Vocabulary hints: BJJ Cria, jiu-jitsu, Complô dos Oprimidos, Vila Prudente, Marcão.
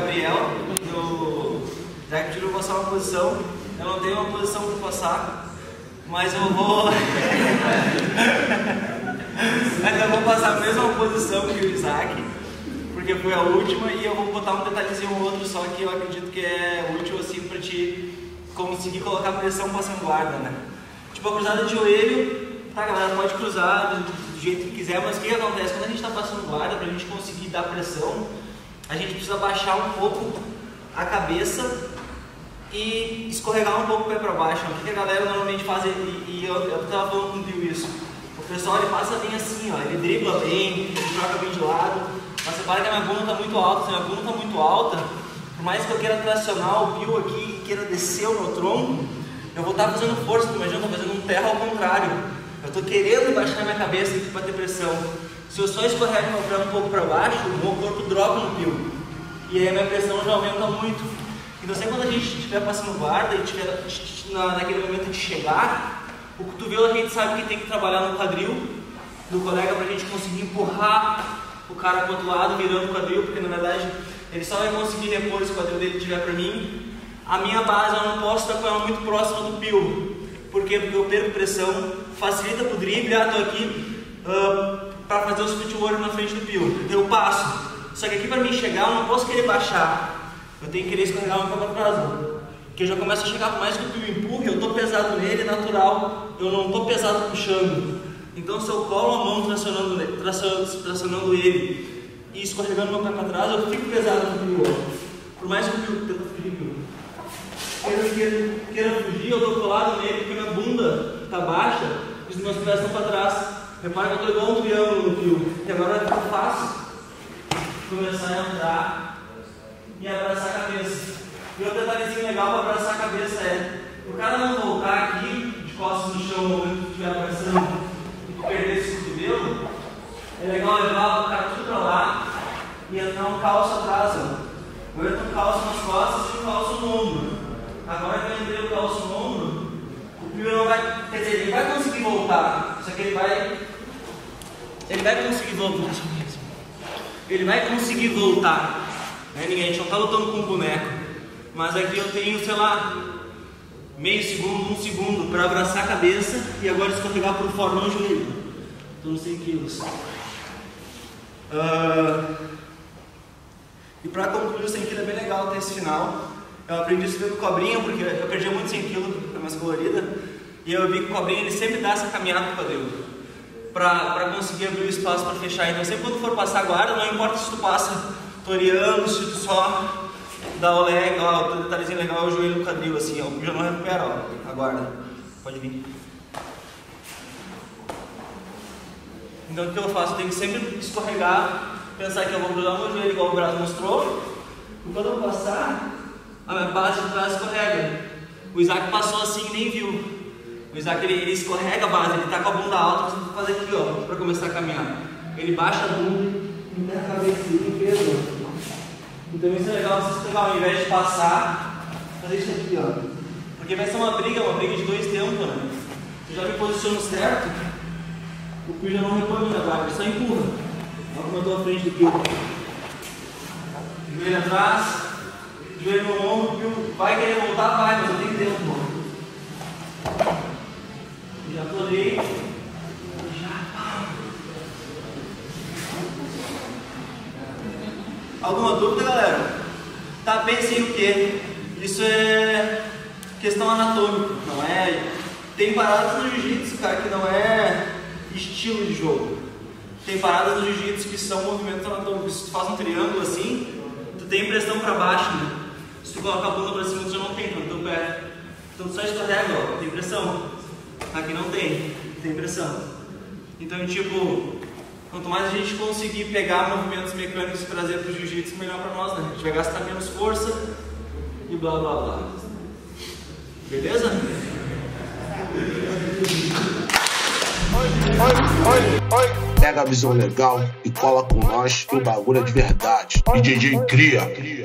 Gabriel, já que eu vou passar uma posição, eu não tenho uma posição para passar, mas eu vou... mas eu vou passar a mesma posição que o Isaac, porque foi a última, e eu vou botar um detalhezinho ou outro só que eu acredito que é útil assim para te conseguir colocar pressão passando guarda, né? Tipo a cruzada de joelho, tá galera, pode cruzar do jeito que quiser, mas o que acontece? Quando a gente tá passando guarda, pra gente conseguir dar pressão, a gente precisa baixar um pouco a cabeça e escorregar um pouco o pé para baixo. O que a galera normalmente faz, e eu estava falando com o Bill isso, o pessoal ele passa bem assim, ó, ele dribla bem, ele troca bem de lado, mas repara que a minha bunda está muito alta. Se a minha bunda está muito alta, por mais que eu queira tracionar o Bill aqui e queira descer o meu tronco, eu vou estar fazendo força, imagina, eu estou fazendo um terra ao contrário, eu estou querendo baixar a minha cabeça aqui para ter pressão. Se eu só escorrego meu pé um pouco para baixo, o meu corpo droga no Bill, e aí a minha pressão já aumenta muito. Então sempre quando a gente estiver passando guarda e estiver naquele momento de chegar, o cotovelo a gente sabe que tem que trabalhar no quadril do colega para a gente conseguir empurrar o cara para o outro lado, virando o quadril, porque na verdade ele só vai conseguir repor se o quadril dele estiver para mim. A minha base eu não posso estar com ela muito próxima do pio, porque eu perco pressão, facilita para o drible, estou aqui para fazer o footwork na frente do pio, então eu passo. Só que aqui para mim chegar eu não posso querer baixar, eu tenho que querer escorregar um pouco para trás, porque eu já começo a chegar, por mais que o pio empurre, eu estou pesado nele, é natural, eu não estou pesado puxando. Então se eu colo a mão tracionando ele e escorregando meu pé para trás, eu fico pesado no pio. Por mais que o pio tenta fugir, queira fugir, eu estou colado nele porque minha bunda está baixa e os meus pés estão para trás. Repara que eu estou igual um triângulo no pio, e agora eu faço começar a andar e abraçar a cabeça. E outro detalhezinho legal para abraçar a cabeça é o cara não voltar aqui de costas no chão no momento que estiver abraçando e perder esse cotovelo, é legal levar o cara tudo para lá e entrar um calço atrás. Ó. Eu entro um calço nas costas e um calço no ombro. Agora que eu entrei o calço no ombro, o primeiro não vai, quer dizer, ele vai conseguir voltar, só que ele vai conseguir voltar, né, ninguém, a gente não está lutando com um boneco, mas aqui eu tenho, sei lá, meio segundo, um segundo para abraçar a cabeça e agora escorregar por fora, não joelho, estou nos 100 quilos. E para concluir, o 100 quilos é bem legal até esse final. Eu aprendi isso pelo Cobrinha, porque eu perdi muito 100 quilos, é mais colorida, e eu vi que o Cobrinha ele sempre dá essa caminhada para dentro, para conseguir abrir o espaço para fechar. Então sempre quando for passar a guarda, não importa se tu passa toreando, se tu só dá o leg, ó, o detalhezinho legal é o joelho no quadril, assim, ó, já não recupera, ó, a guarda, pode vir. Então o que eu faço? Eu tenho que sempre escorregar, pensar que eu vou cruzar meu joelho igual o braço mostrou, e quando eu passar, a minha base de trás escorrega. O Isaac passou assim e nem viu. O Isaac ele escorrega a base, ele está com a bunda alta, você tem que fazer aqui, ó, para começar a caminhar. Ele baixa a bunda e dá a cabeça em peso. Então isso é legal, vocês pegar, ao invés de passar, fazer isso aqui, ó. Porque vai ser uma briga de dois tempos, né? Você já me posiciona certo, o pio já não repõe muito atrás, só empurra. Olha como eu estou à frente do pio. Joelho atrás, joelho no ombro, o pio vai querer voltar, vai, mas eu tenho tempo. Já colei, já. Alguma dúvida, galera? Tá, pensem o quê? Isso é questão anatômica, não é? Tem paradas no jiu-jitsu, cara, que não é estilo de jogo. Tem paradas no jiu-jitsu que são movimentos anatômicos. Se tu faz um triângulo assim, tu tem pressão pra baixo, né? Se tu coloca a bunda pra cima, tu já não tem, no teu pé. Então tu só escorrega, ó, tem pressão. Aqui não tem, tem pressão. Então, tipo, quanto mais a gente conseguir pegar movimentos mecânicos e trazer para o jiu-jitsu, melhor para nós, né? A gente vai gastar menos força e blá blá blá. Beleza? Pega a visão legal e cola com nós que o bagulho é de verdade. BJJ Cria.